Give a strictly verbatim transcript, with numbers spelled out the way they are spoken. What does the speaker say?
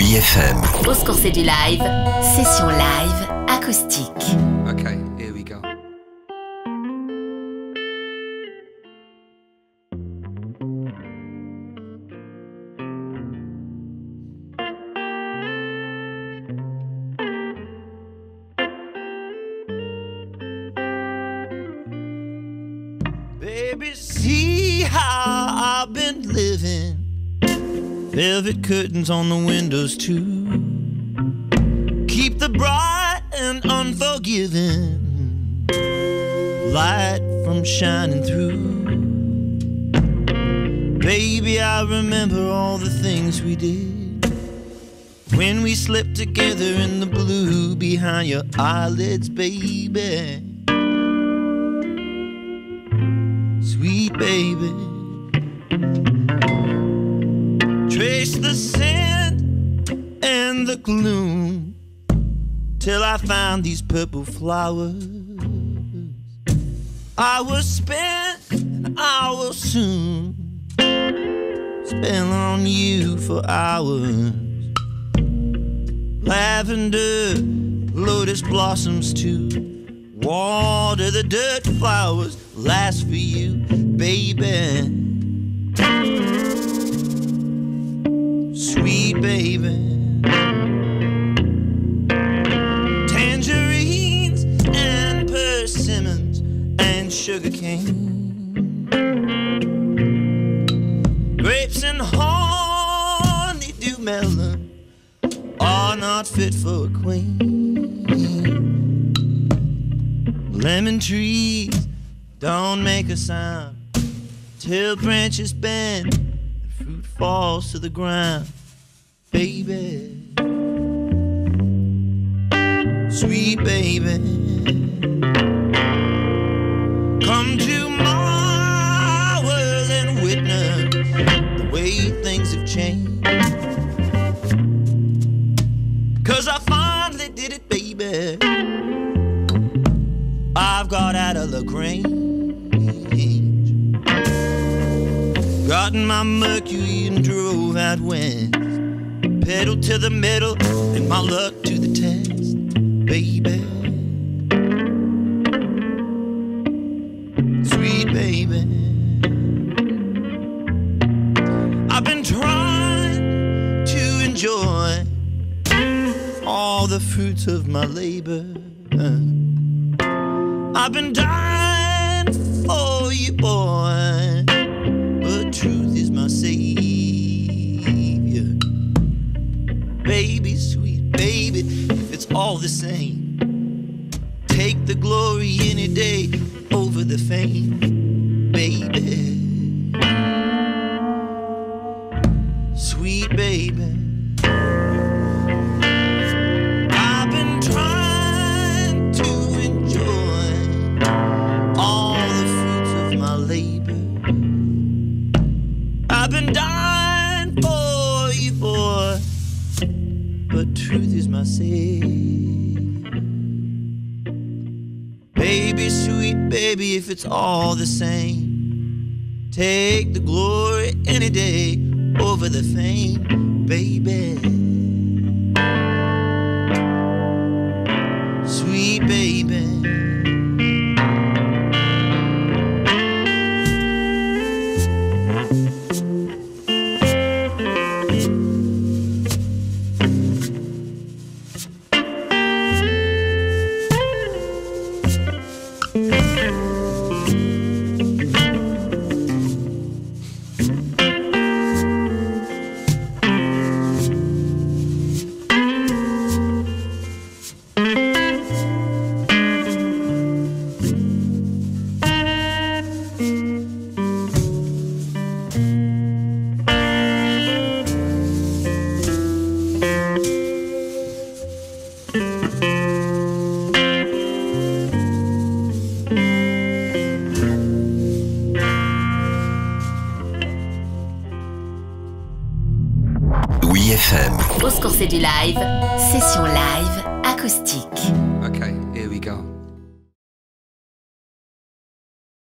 O U I F M. Au Scorsese du live, session live acoustique. Okay, here we go. Baby, see how I've been living. Velvet curtains on the windows too. Keep the bright and unforgiving light from shining through. Baby, I remember all the things we did when we slept together in the blue behind your eyelids, baby. Sweet baby. Trace the sand and the gloom till I found these purple flowers. I will spend an hour soon, spend on you for hours. Lavender, lotus blossoms too. Water the dirt flowers, last for you, baby. Sweet baby. Tangerines and persimmons and sugarcane, grapes and honeydew melon are not fit for a queen. Lemon trees don't make a sound till branches bend and fruit falls to the ground. Baby, sweet baby, come to my world and witness the way things have changed. 'Cause I finally did it, baby. I've got out of Lagrange, gotten my Mercury and drove out west. Pedal to the metal and my luck to the test, baby. Sweet baby. I've been trying to enjoy all the fruits of my labor. I've been dying for you, boy, but truth is my savior. Baby, sweet baby, if it's all the same, take the glory any day over the fame, baby. Sweet baby. I've been trying to enjoy all the fruits of my labor. I've been dying for you, boy, but truth is my savior. Baby, sweet baby, if it's all the same, take the glory any day over the fame, baby. Sweet baby. O U I F M. Au Scorsese du live, session live acoustique.